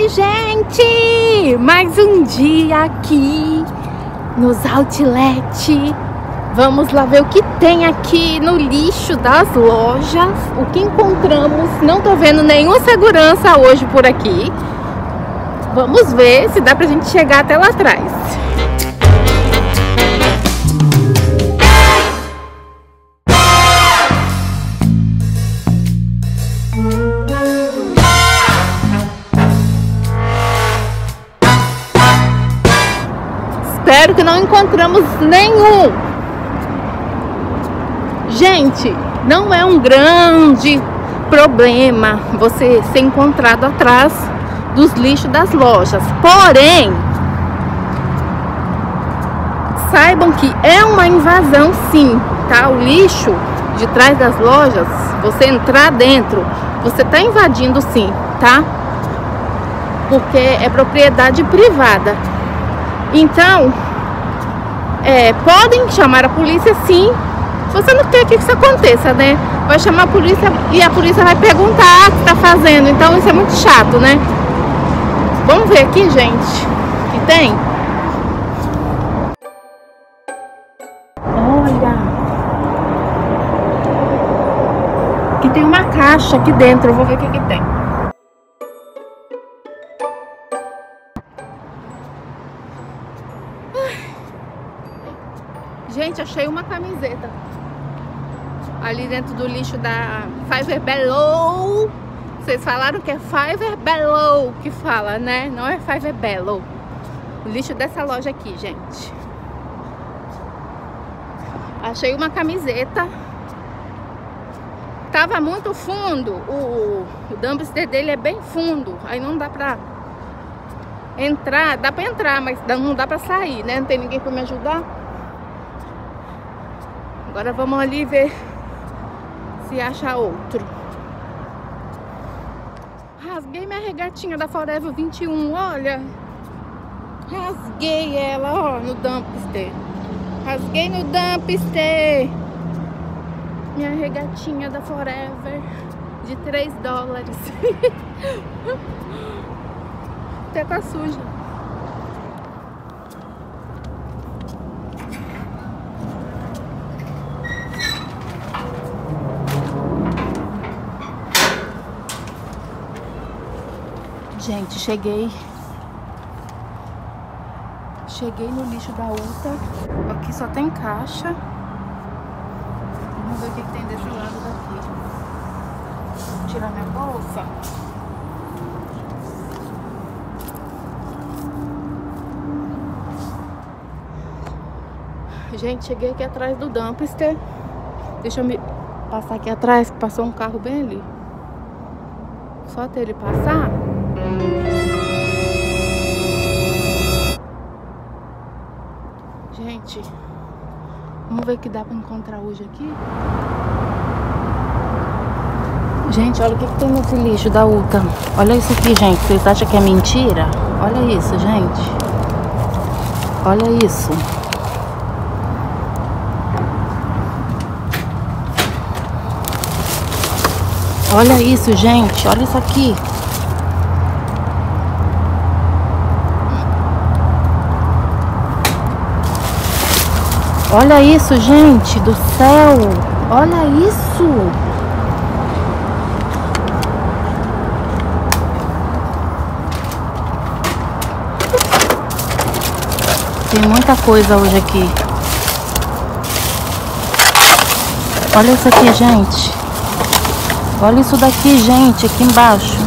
Oi, gente! Mais um dia aqui nos Outlet. Vamos lá ver o que tem aqui no lixo das lojas. O que encontramos. Não tô vendo nenhum segurança hoje por aqui. Vamos ver se dá pra gente chegar até lá atrás. Espero que não encontramos nenhum. Gente, não é um grande problema você ser encontrado atrás dos lixos das lojas. Porém, saibam que é uma invasão sim, tá? O lixo de trás das lojas, você entrar dentro, você tá invadindo sim, tá? Porque é propriedade privada. Então, podem chamar a polícia sim. Você não quer que isso aconteça, né? Vai chamar a polícia e a polícia vai perguntar o que tá fazendo. Então isso é muito chato, né? Vamos ver aqui, gente, o que tem? Olha! Aqui tem uma caixa aqui dentro, eu vou ver o que tem. Gente, achei uma camiseta ali dentro do lixo da Five Below. Vocês falaram que é Five Below que fala, né? Não é Five Below. O lixo dessa loja aqui, gente. Achei uma camiseta. Tava muito fundo. O dumpster dele é bem fundo. Aí não dá pra entrar. Dá pra entrar, mas não dá pra sair, né? Não tem ninguém pra me ajudar. Agora vamos ali ver se acha outro. Rasguei minha regatinha da Forever 21, olha. Rasguei ela, ó, no dumpster. Rasguei no dumpster. Minha regatinha da Forever de 3 dólares. Até tá suja. Gente, cheguei no lixo da Ulta. Aqui só tem caixa. Vamos ver o que tem desse lado daqui. Vou tirar minha bolsa. Gente, cheguei aqui atrás do dumpster. Deixa eu me passar aqui atrás, que passou um carro bem ali. Só até ele passar. Gente, vamos ver o que dá pra encontrar hoje aqui. Gente, olha o que tem nesse lixo da Ulta. Olha isso aqui, gente. Vocês acham que é mentira? Olha isso, gente. Olha isso. Olha isso, gente. Olha isso aqui. Olha isso, gente do céu. Olha isso. Tem muita coisa hoje aqui. Olha isso aqui, gente. Olha isso daqui, gente, aqui embaixo.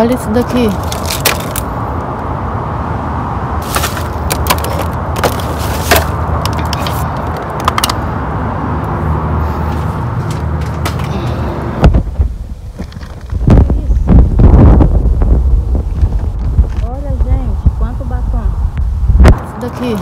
Olha isso daqui. Olha, gente, quanto batom. Isso daqui.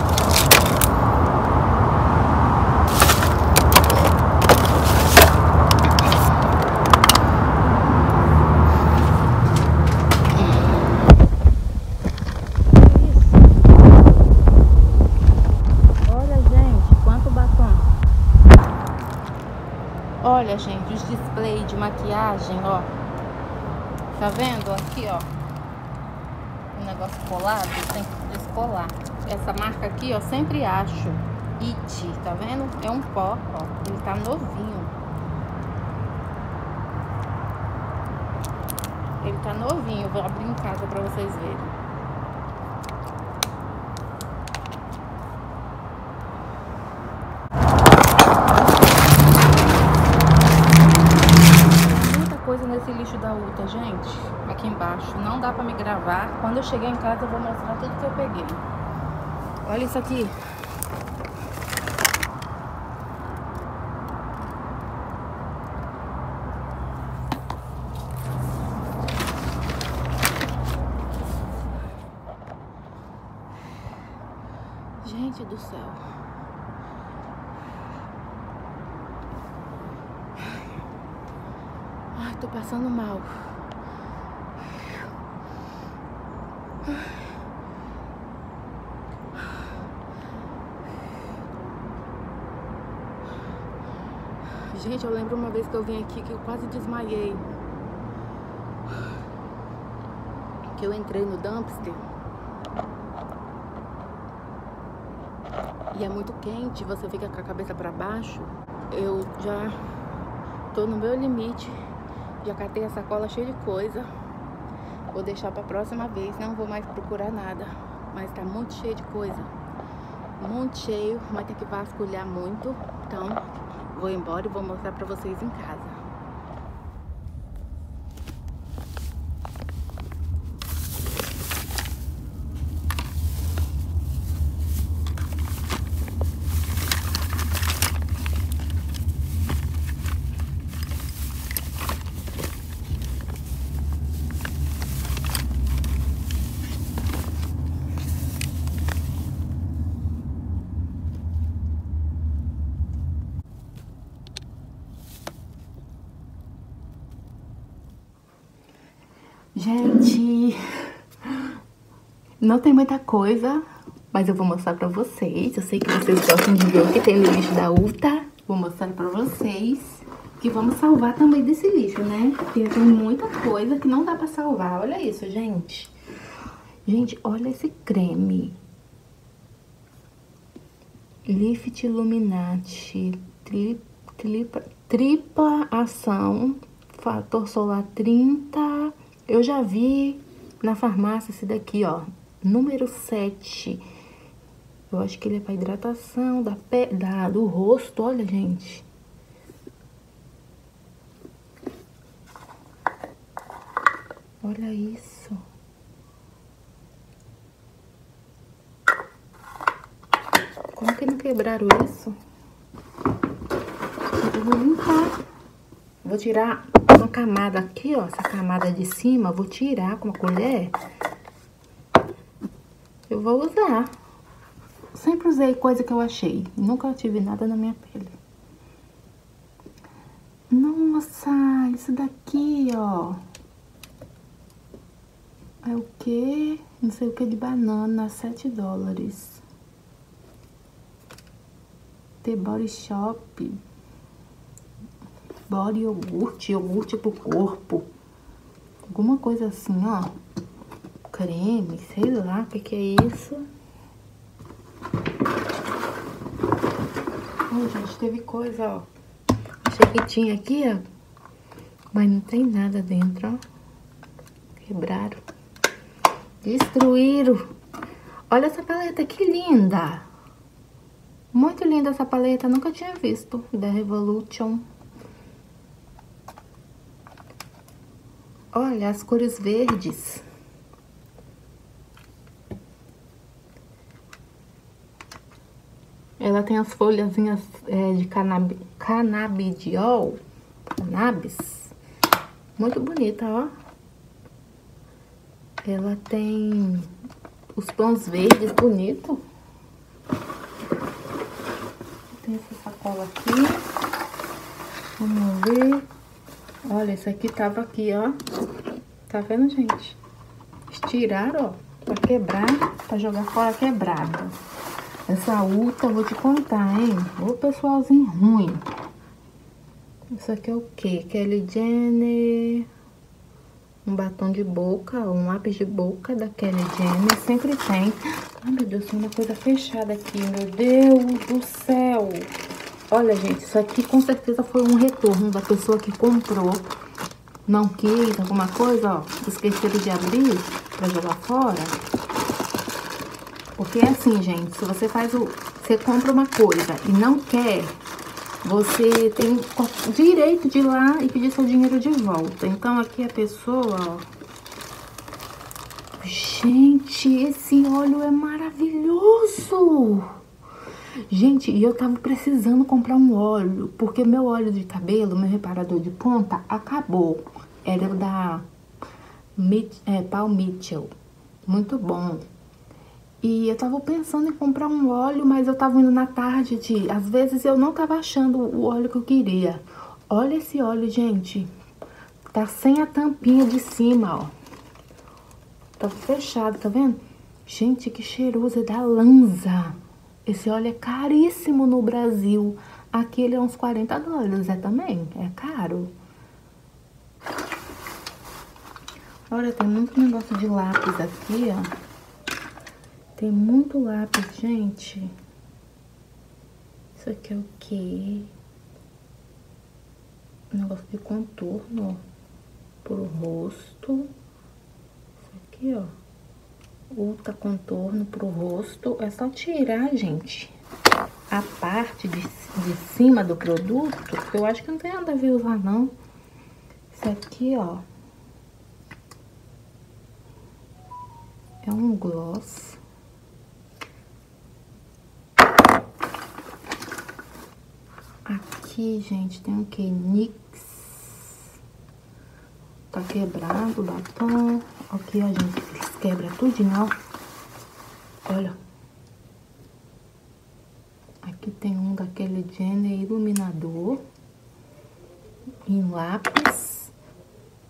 Olha, gente, os displays de maquiagem, ó. Tá vendo? Aqui, ó. Um negócio colado, tem que descolar. Essa marca aqui, ó, sempre acho. It, tá vendo? É um pó, ó. Ele tá novinho. Ele tá novinho. Vou abrir em casa pra vocês verem. Da Ulta, gente, aqui embaixo não dá pra me gravar, quando eu chegar em casa eu vou mostrar tudo que eu peguei. Olha isso aqui, gente do céu. Ai, tô passando mal. Gente, eu lembro uma vez que eu vim aqui que eu quase desmaiei. Que eu entrei no dumpster. E é muito quente, você fica com a cabeça pra baixo. Eu já tô no meu limite. Já catei a sacola cheia de coisa. Vou deixar pra próxima vez. Não vou mais procurar nada. Mas tá muito cheio de coisa. Muito cheio. Mas tem que vasculhar muito. Então, vou embora e vou mostrar pra vocês em casa. Gente, não tem muita coisa, mas eu vou mostrar pra vocês. Eu sei que vocês gostam de ver o que tem no lixo da Ulta. Vou mostrar pra vocês que vamos salvar também desse lixo, né? Porque tem muita coisa que não dá pra salvar. Olha isso, gente. Gente, olha esse creme. Lift Illuminati. Tripla ação. Fator solar 30. Eu já vi na farmácia esse daqui, ó, número 7. Eu acho que ele é pra hidratação da pele, do rosto, olha, gente. Olha isso. Como que não quebraram isso? Eu vou limpar. Vou tirar uma camada aqui, ó, essa camada de cima, vou tirar com uma colher. Eu vou usar. Sempre usei coisa que eu achei. Nunca tive nada na minha pele. Nossa, isso daqui, ó. É o quê? Não sei o que de banana, 7 dólares. The Body Shop. Body iogurte, iogurte pro corpo. Alguma coisa assim, ó. Creme, sei lá o que que é isso. Oh, gente, teve coisa, ó. Achei que tinha aqui, ó. Mas não tem nada dentro, ó. Quebraram. Destruíram. Olha essa paleta, que linda. Muito linda essa paleta, nunca tinha visto. Da Revolution. Olha, as cores verdes. Ela tem as folhazinhas de canabidiol. Cannabis. Muito bonita, ó. Ela tem os tons verdes, bonito. Tem essa sacola aqui. Vamos ver. Olha, esse aqui tava aqui, ó. Tá vendo, gente? Estiraram, ó. Pra quebrar, pra jogar fora quebrado. Essa Ulta, eu vou te contar, hein? Ô, pessoalzinho ruim. Isso aqui é o que? Kelly Jenner. Um batom de boca, um lápis de boca da Kelly Jenner. Sempre tem. Ai, meu Deus, tem uma coisa fechada aqui. Meu Deus do céu. Olha, gente, isso aqui com certeza foi um retorno da pessoa que comprou. Não quis alguma coisa, ó. Esqueceram de abrir pra jogar fora. Porque é assim, gente. Se você faz o... Você compra uma coisa e não quer... Você tem direito de ir lá e pedir seu dinheiro de volta. Então, aqui a pessoa, ó... Gente, esse óleo é maravilhoso! Gente, e eu tava precisando comprar um óleo, porque meu óleo de cabelo, meu reparador de ponta, acabou. Era da Paul Mitchell. Muito bom. E eu tava pensando em comprar um óleo, mas eu tava indo na tarde de... Às vezes eu não tava achando o óleo que eu queria. Olha esse óleo, gente. Tá sem a tampinha de cima, ó. Tá fechado, tá vendo? Gente, que cheiroso. É da Lanza. Esse óleo é caríssimo no Brasil. Aqui ele é uns $40, é também. É caro. Olha, tem muito negócio de lápis aqui, ó. Tem muito lápis, gente. Isso aqui é o quê? Um negócio de contorno pro rosto. Isso aqui, ó. Ulta contorno pro rosto. É só tirar, gente, a parte de cima do produto, que eu acho que não tem nada a ver usar, não. Isso aqui, ó. É um gloss. Aqui, gente, tem o que? Nyx. Tá quebrado o batom. Aqui, ó, gente, quebra tudinho, ó. Olha. Aqui tem um daquele Jenner iluminador. Em lápis.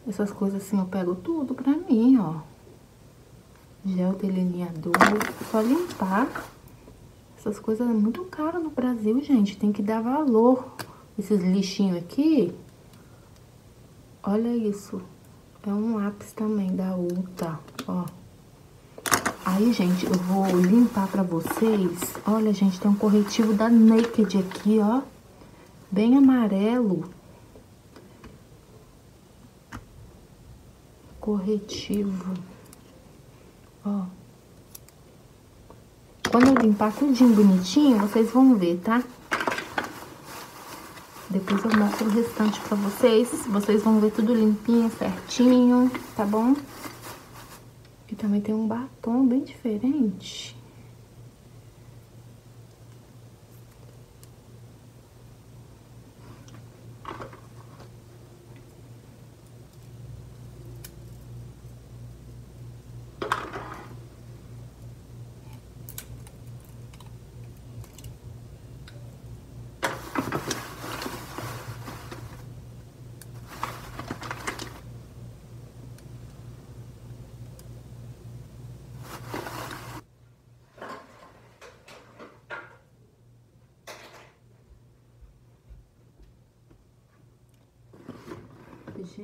Essas coisas assim eu pego tudo pra mim, ó. Gel delineador. Só limpar. Essas coisas é muito caro no Brasil, gente. Tem que dar valor. Esses lixinhos aqui. Olha isso. É um lápis também da Ulta, ó. Aí, gente, eu vou limpar pra vocês. Olha, gente, tem um corretivo da Naked aqui, ó. Bem amarelo. Corretivo. Ó. Quando eu limpar tudinho bonitinho, vocês vão ver, tá? Depois eu mostro o restante pra vocês. Vocês vão ver tudo limpinho, certinho, tá bom? E também tem um batom bem diferente.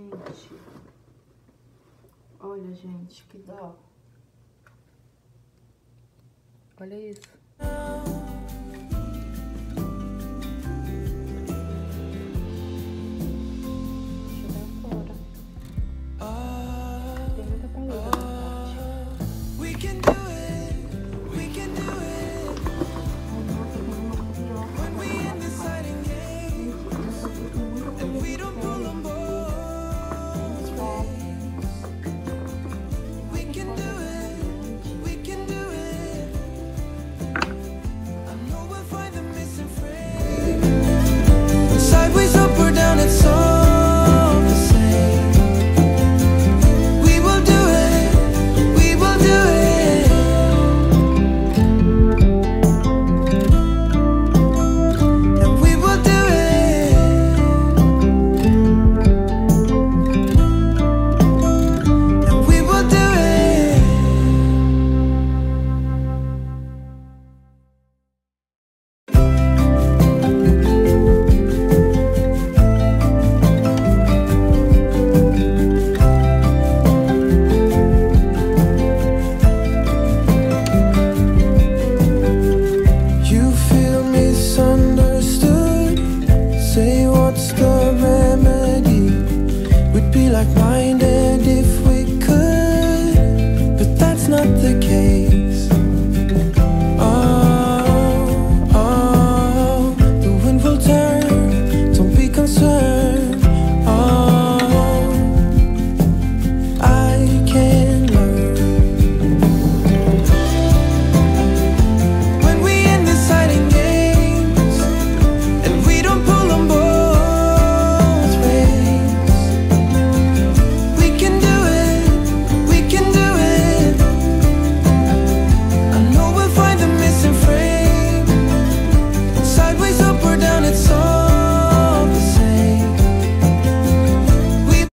Gente, olha, gente, que dó. Olha isso. say what's the remedy. We'd be like-minded if we could, but that's not the case. Oh, oh, the wind will turn, don't be concerned.